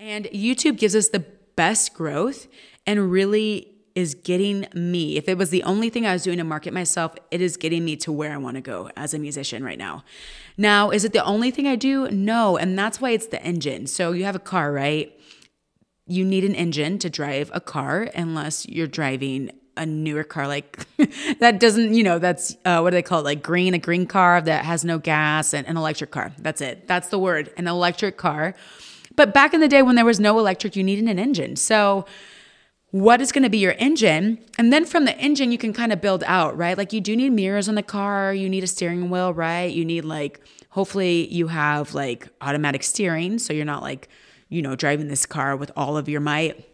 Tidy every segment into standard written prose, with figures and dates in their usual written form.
And YouTube gives us the best growth and really is getting me. If it was the only thing I was doing to market myself, it is getting me to where I want to go as a musician right now. Now, is it the only thing I do? No. And that's why it's the engine. So you have a car, right? You need an engine to drive a car unless you're driving a newer car, like that doesn't, you know, that's, what do they call it? Like green, a green car that has no gas, and an electric car. That's it. That's the word, an electric car. But back in the day when there was no electric, you needed an engine. So what is going to be your engine? And then from the engine, you can kind of build out, right? Like you do need mirrors on the car. You need a steering wheel, right? You need like, hopefully you have like automatic steering. So you're not like, you know, driving this car with all of your might.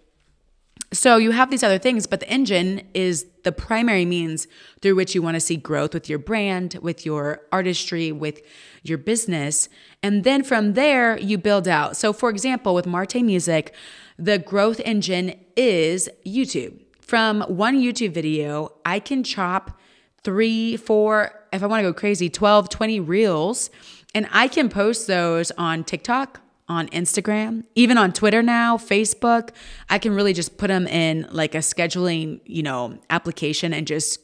So you have these other things, but the engine is the primary means through which you want to see growth with your brand, with your artistry, with your business. And then from there you build out. So for example, with Martay Music, the growth engine is YouTube. From one YouTube video, I can chop 3, 4, if I want to go crazy, 12, 20 reels, and I can post those on TikTok, on Instagram, even on Twitter now, Facebook. I can really just put them in like a scheduling, you know, application and just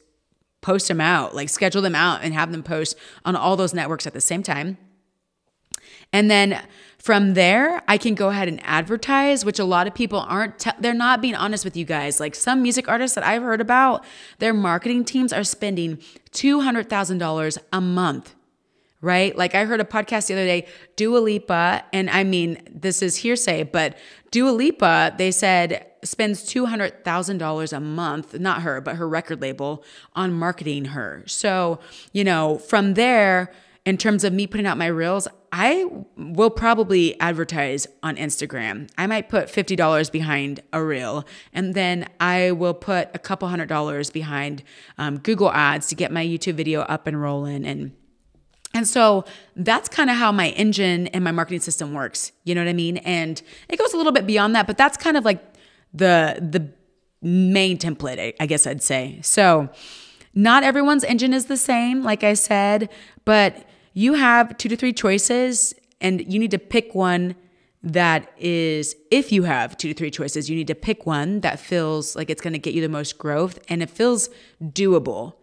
post them out, like schedule them out and have them post on all those networks at the same time. And then from there, I can go ahead and advertise, which a lot of people aren't, they're not being honest with you guys. Like some music artists that I've heard about, their marketing teams are spending $200,000 a month, right? Like I heard a podcast the other day, Dua Lipa, and I mean, this is hearsay, but Dua Lipa, they said, spends $200,000 a month, not her, but her record label, on marketing her. So, you know, from there, in terms of me putting out my reels, I will probably advertise on Instagram. I might put $50 behind a reel, and then I will put a couple $100 behind Google ads to get my YouTube video up and rolling. And so that's kind of how my engine and my marketing system works. You know what I mean? And it goes a little bit beyond that, but that's kind of like the main template, I guess I'd say. So not everyone's engine is the same, like I said, but you have 2 to 3 choices, and you need to pick one that is, if you have 2 to 3 choices, you need to pick one that feels like it's going to get you the most growth and it feels doable.